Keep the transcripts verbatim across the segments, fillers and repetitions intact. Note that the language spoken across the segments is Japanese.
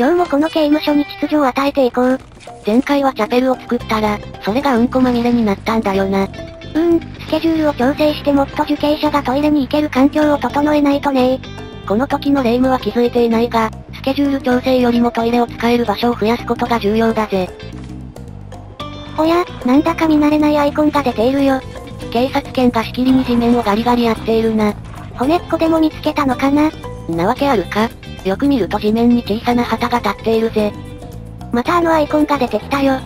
今日もこの刑務所に秩序を与えていこう。前回はチャペルを作ったら、それがうんこまみれになったんだよな。うーん、スケジュールを調整してもっと受刑者がトイレに行ける環境を整えないとね。この時の霊夢は気づいていないが、スケジュール調整よりもトイレを使える場所を増やすことが重要だぜ。おや、なんだか見慣れないアイコンが出ているよ。警察犬がしきりに地面をガリガリやっているな。骨っこでも見つけたのかな？なわけあるか。よく見ると地面に小さな旗が立っているぜ。またあのアイコンが出てきたよ。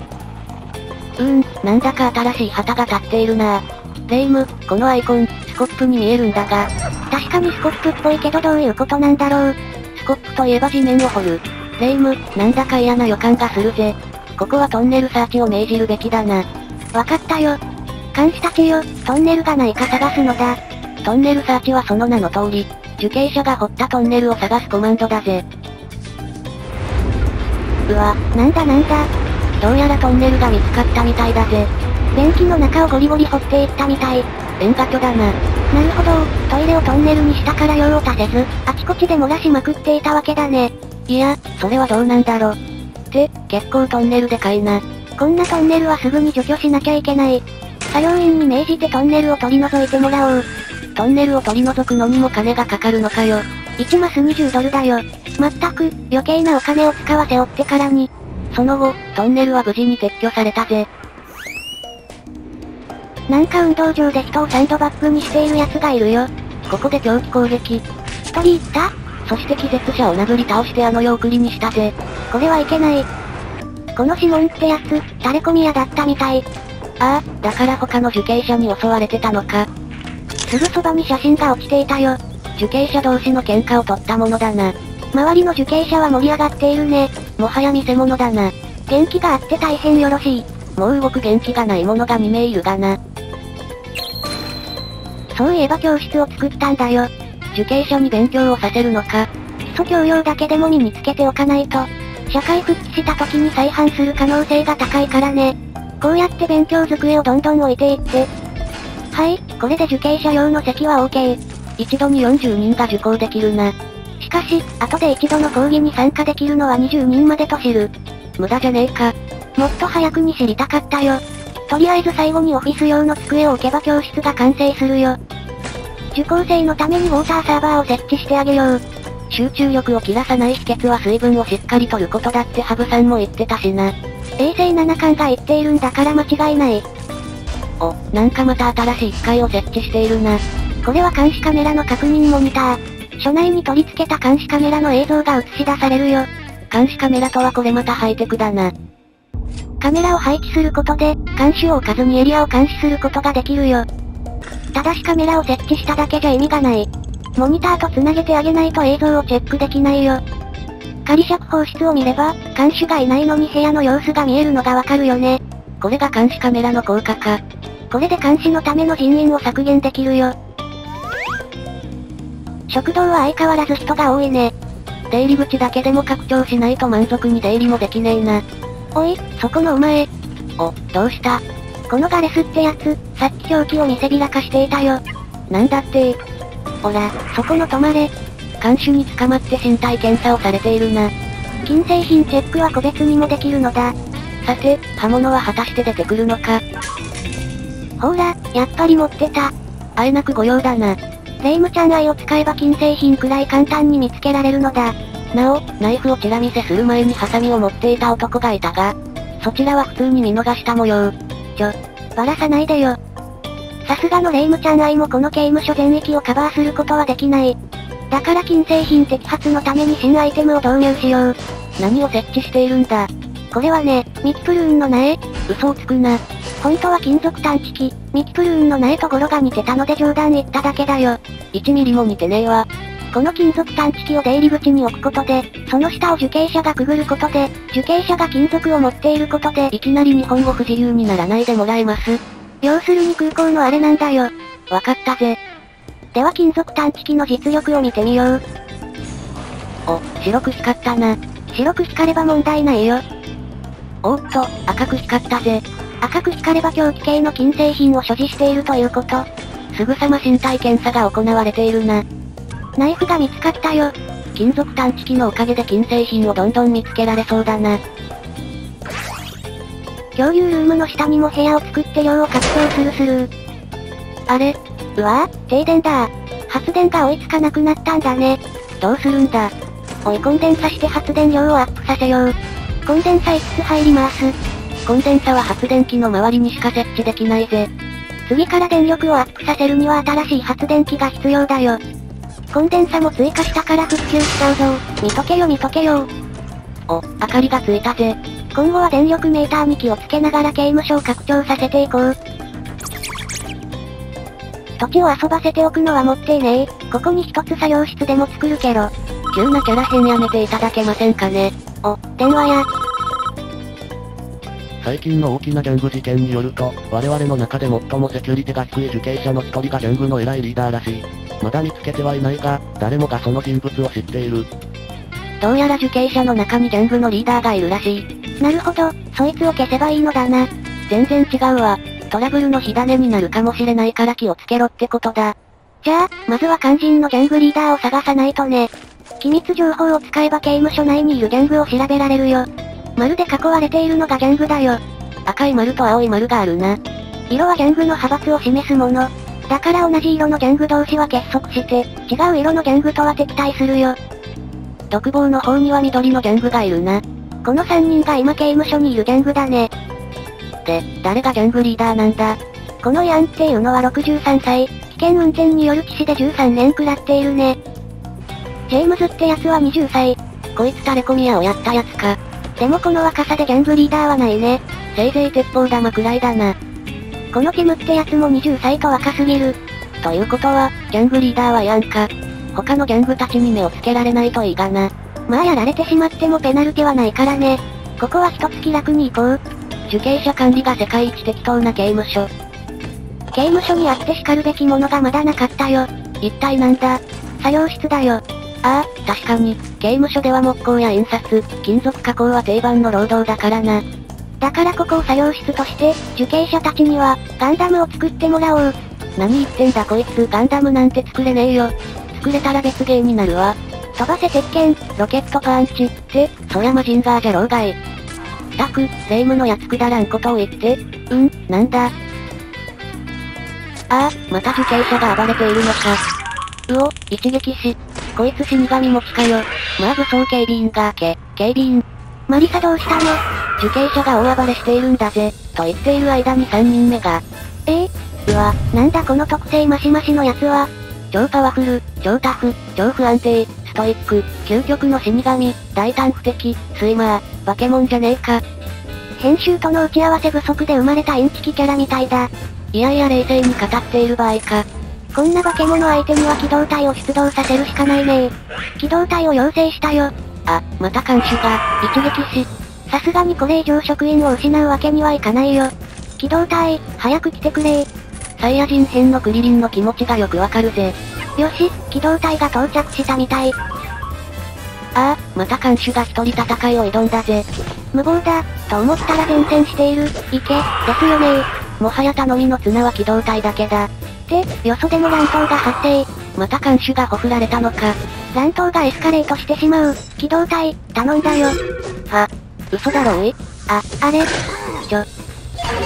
うーん、なんだか新しい旗が立っているな。霊夢、このアイコン、スコップに見えるんだが。確かにスコップっぽいけどどういうことなんだろう。スコップといえば地面を掘る。霊夢、なんだか嫌な予感がするぜ。ここはトンネルサーチを命じるべきだな。わかったよ。監視たちよ、トンネルがないか探すのだ。トンネルサーチはその名の通り、受刑者が掘ったトンネルを探すコマンドだぜ。うわ、なんだなんだ。どうやらトンネルが見つかったみたいだぜ。便器の中をゴリゴリ掘っていったみたい。縁が巨だな。なるほど、トイレをトンネルにしたから用を足せず、あちこちで漏らしまくっていたわけだね。いや、それはどうなんだろ。って、結構トンネルでかいな。こんなトンネルはすぐに除去しなきゃいけない。作業員に命じてトンネルを取り除いてもらおう。トンネルを取り除くのにも金がかかるのかよ。いちマスにじゅうドルだよ。まったく、余計なお金を使わせおってからに。その後、トンネルは無事に撤去されたぜ。なんか運動場で人をサンドバッグにしている奴がいるよ。ここで狂気攻撃。一人いった？そして気絶者を殴り倒してあの世送りにしたぜ。これはいけない。この指紋ってやつ、垂れ込み屋だったみたい。ああ、だから他の受刑者に襲われてたのか。すぐそばに写真が落ちていたよ。受刑者同士の喧嘩を取ったものだな。周りの受刑者は盛り上がっているね。もはや見せ物だな。元気があって大変よろしい。もう動く元気がない者がに名いるがな。そういえば教室を作ったんだよ。受刑者に勉強をさせるのか。基礎教養だけでも身につけておかないと、社会復帰した時に再犯する可能性が高いからね。こうやって勉強机をどんどん置いていって。はい、これで受刑者用の席は オーケー。一度によんじゅうにんが受講できるな。しかし、後で一度の講義に参加できるのはにじゅうにんまでと知る。無駄じゃねえか。もっと早くに知りたかったよ。とりあえず最後にオフィス用の机を置けば教室が完成するよ。受講生のためにウォーターサーバーを設置してあげよう。集中力を切らさない秘訣は水分をしっかりとることだってハブさんも言ってたしな。衛星ななかんが言っているんだから間違いない。お、なんかまた新しい機械を設置しているな。これは監視カメラの確認モニター。署内に取り付けた監視カメラの映像が映し出されるよ。監視カメラとはこれまたハイテクだな。カメラを配置することで、監視を置かずにエリアを監視することができるよ。ただしカメラを設置しただけじゃ意味がない。モニターとつなげてあげないと映像をチェックできないよ。仮釈放室を見れば、看守がいないのに部屋の様子が見えるのがわかるよね。これが監視カメラの効果か。これで監視のための人員を削減できるよ。食堂は相変わらず人が多いね。出入り口だけでも拡張しないと満足に出入りもできねえな。おい、そこのお前。お、どうした？このガレスってやつ、さっき表記を見せびらかしていたよ。なんだって。ほら、そこの止まれ。看守に捕まって身体検査をされているな。金製品チェックは個別にもできるのだ。さて、刃物は果たして出てくるのか。ほら、やっぱり持ってた。あえなく御用だな。霊夢ちゃん愛を使えば金製品くらい簡単に見つけられるのだ。なお、ナイフをチラ見せする前にハサミを持っていた男がいたが、そちらは普通に見逃した模様。ちょ、ばらさないでよ。さすがの霊夢ちゃん愛もこの刑務所全域をカバーすることはできない。だから金製品摘発のために新アイテムを導入しよう。何を設置しているんだ。これはね、ミキプルーンの苗。嘘をつくな。本当は金属探知機、ミキプルーンの苗と語呂が似てたので冗談言っただけだよ。いちミリも似てねえわ。この金属探知機を出入り口に置くことで、その下を受刑者がくぐることで、受刑者が金属を持っていることで、いきなり日本語不自由にならないでもらえます。要するに空港のあれなんだよ。わかったぜ。では金属探知機の実力を見てみよう。お、白く光ったな。白く光れば問題ないよ。おーっと、赤く光ったぜ。赤く光れば凶器系の金製品を所持しているということ。すぐさま身体検査が行われているな。ナイフが見つかったよ。金属探知機のおかげで金製品をどんどん見つけられそうだな。恐竜ルームの下にも部屋を作って量を拡張するスルー。あれ？うわぁ、停電だー。発電が追いつかなくなったんだね。どうするんだ。おい、コンデンサして発電量をアップさせよう。コンデンサいつつ入ります。コンデンサは発電機の周りにしか設置できないぜ。次から電力をアップさせるには新しい発電機が必要だよ。コンデンサも追加したから復旧しちゃうぞ。見とけよ見とけよ。お、明かりがついたぜ。今後は電力メーターに気をつけながら刑務所を拡張させていこう。土地を遊ばせておくのはもっていねえ。ここに一つ作業室でも作るけど。急なキャラ変やめていただけませんかね。お、電話や。最近の大きなギャング事件によると、我々の中で最もセキュリティが低い受刑者の一人がギャングの偉いリーダーらしい。まだ見つけてはいないが、誰もがその人物を知っている。どうやら受刑者の中にギャングのリーダーがいるらしい。なるほど、そいつを消せばいいのだな。全然違うわ。トラブルの火種になるかもしれないから気をつけろってことだ。じゃあ、まずは肝心のギャングリーダーを探さないとね。機密情報を使えば刑務所内にいるギャングを調べられるよ。丸で囲われているのがギャングだよ。赤い丸と青い丸があるな。色はギャングの派閥を示すもの。だから同じ色のギャング同士は結束して、違う色のギャングとは敵対するよ。独房の方には緑のギャングがいるな。このさんにんが今刑務所にいるギャングだね。で、誰がギャングリーダーなんだ。このヤンっていうのはろくじゅうさんさい、危険運転による致死でじゅうさんねん食らっているね。ジェームズってやつははたち。こいつタレコミ屋をやったやつか。でもこの若さでギャングリーダーはないね。せいぜい鉄砲玉くらいだな。このティムってやつもはたちと若すぎる。ということは、ギャングリーダーはヤンか。他のギャングたちに目をつけられないといいがな。まあやられてしまってもペナルティはないからね。ここは一つ気楽に行こう。受刑者管理が世界一適当な刑務所。刑務所にあって叱るべきものがまだなかったよ。一体なんだ。作業室だよ。ああ、確かに、刑務所では木工や印刷、金属加工は定番の労働だからな。だからここを作業室として、受刑者たちには、ガンダムを作ってもらおう。何言ってんだこいつ、ガンダムなんて作れねえよ。作れたら別ゲーになるわ。飛ばせ鉄拳、ロケットパンチ、って、そりゃマジンガーじゃろうがい。ったく、霊夢のやつくだらんことを言って、うん、なんだ。ああ、また受刑者が暴れているのか。うお、一撃死。こいつ死神持ちかよ。まあ武装警備員が、け、警備員。マリサどうしたの？受刑者が大暴れしているんだぜ、と言っている間にさんにんめが。ええー、うわ、なんだこの特性マシマシのやつは。超パワフル、超タフ、超不安定、ストイック、究極の死神、大胆不敵、スイマー、バケモンじゃねえか。編集との打ち合わせ不足で生まれたインチキキャラみたいだ。いやいや冷静に語っている場合か。こんな化け物相手には機動隊を出動させるしかないねー。機動隊を要請したよ。あ、また看守が、一撃死。さすがにこれ以上職員を失うわけにはいかないよ。機動隊、早く来てくれー。サイヤ人編のクリリンの気持ちがよくわかるぜ。よし、機動隊が到着したみたい。ああ、また看守が一人戦いを挑んだぜ。無謀だ、と思ったら善戦している、いけ、ですよねー。もはや頼みの綱は機動隊だけだ。って、よそでも乱闘が発生。また看守がほふられたのか。乱闘がエスカレートしてしまう。機動隊、頼んだよ。は、嘘だろおい。あ、あれ。ちょ。あ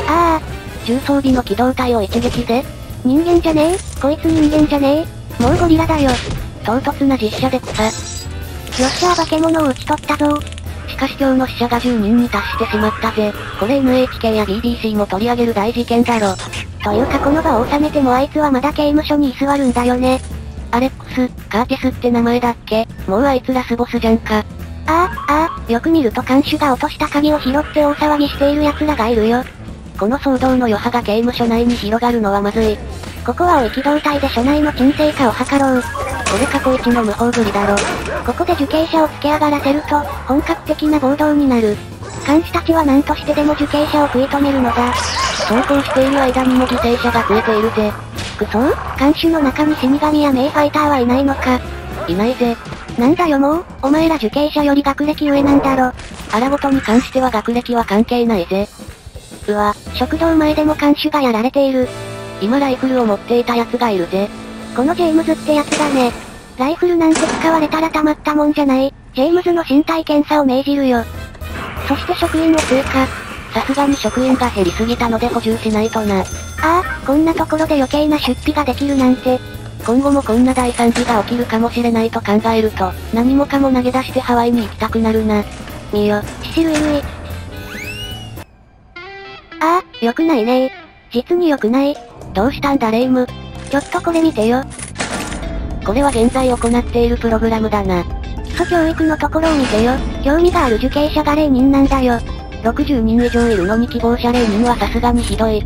あ、重装備の機動隊を一撃で。人間じゃねえ。こいつ人間じゃねえ。もうゴリラだよ。唐突な実写で草。よっしゃー化け物を打ち取ったぞ。しかし今日の死者がじゅうにんに達してしまったぜ。これ エヌエイチケー や ビービーシー も取り上げる大事件だろ。というかこの場を収めてもあいつはまだ刑務所に居座るんだよね。アレックス、カーティスって名前だっけ。もうあいつラスボスじゃんか。ああ、ああ、よく見ると看守が落とした鍵を拾って大騒ぎしている奴らがいるよ。この騒動の余波が刑務所内に広がるのはまずい。ここは青い機動隊で署内の鎮静化を図ろう。これ過去一の無法ぶりだろ。ここで受刑者をつけ上がらせると、本格的な暴動になる。看守たちは何としてでも受刑者を食い止めるのだ。走行している間にも犠牲者が増えているぜ。くそー、看守の中に死神や名ファイターはいないのか。いないぜ。なんだよもう、お前ら受刑者より学歴上なんだろ。あらごとに関しては学歴は関係ないぜ。うわ、食堂前でも看守がやられている。今ライフルを持っていた奴がいるぜ。このジェームズってやつだね。ライフルなんて使われたらたまったもんじゃない。ジェームズの身体検査を命じるよ。そして職員を追加。さすがに職員が減りすぎたので補充しないとな。ああ、こんなところで余計な出費ができるなんて。今後もこんな大惨事が起きるかもしれないと考えると、何もかも投げ出してハワイに行きたくなるな。見よ、シシルイルイ。ああ、良くないね。実に良くない。どうしたんだレイム。ちょっとこれ見てよ。これは現在行っているプログラムだな。基礎教育のところを見てよ。興味がある受刑者がゼロにんなんだよ。ろくじゅうにん以上いるのに希望者ゼロにんはさすがにひどい。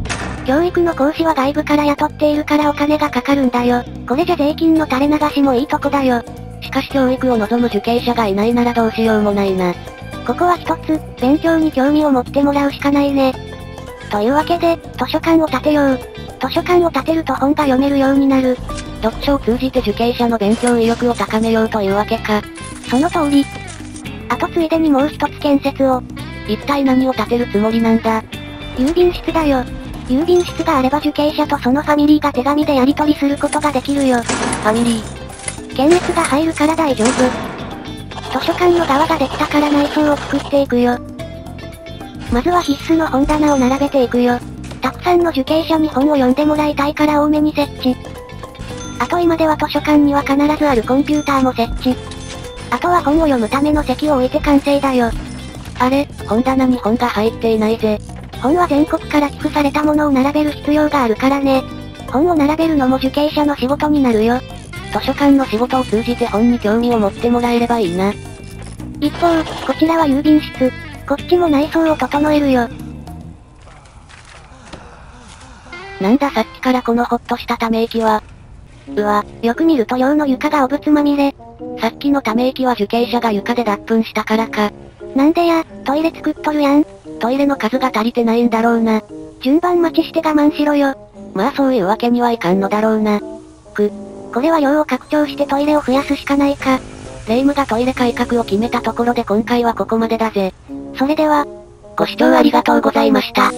教育の講師は外部から雇っているからお金がかかるんだよ。これじゃ税金の垂れ流しもいいとこだよ。しかし教育を望む受刑者がいないならどうしようもないな。ここは一つ、勉強に興味を持ってもらうしかないね。というわけで、図書館を建てよう。図書館を建てると本が読めるようになる。読書を通じて受刑者の勉強意欲を高めようというわけか。その通り。あとついでにもう一つ建設を。一体何を建てるつもりなんだ？郵便室だよ。郵便室があれば受刑者とそのファミリーが手紙でやり取りすることができるよ。ファミリー。検閲が入るから大丈夫。図書館の側ができたから内装を作っていくよ。まずは必須の本棚を並べていくよ。たくさんの受刑者に本を読んでもらいたいから多めに設置。あと今では図書館には必ずあるコンピューターも設置。あとは本を読むための席を置いて完成だよ。あれ、本棚に本が入っていないぜ。本は全国から寄付されたものを並べる必要があるからね。本を並べるのも受刑者の仕事になるよ。図書館の仕事を通じて本に興味を持ってもらえればいいな。一方、こちらは郵便室。こっちも内装を整えるよ。なんださっきからこのほっとしたため息は。うわ、よく見ると寮の床がお物まみれ。さっきのため息は受刑者が床で脱糞したからか。なんでや、トイレ作っとるやん。トイレの数が足りてないんだろうな。順番待ちして我慢しろよ。まあそういうわけにはいかんのだろうな。く、これは寮を拡張してトイレを増やすしかないか。霊夢がトイレ改革を決めたところで今回はここまでだぜ。それでは、ご視聴ありがとうございました。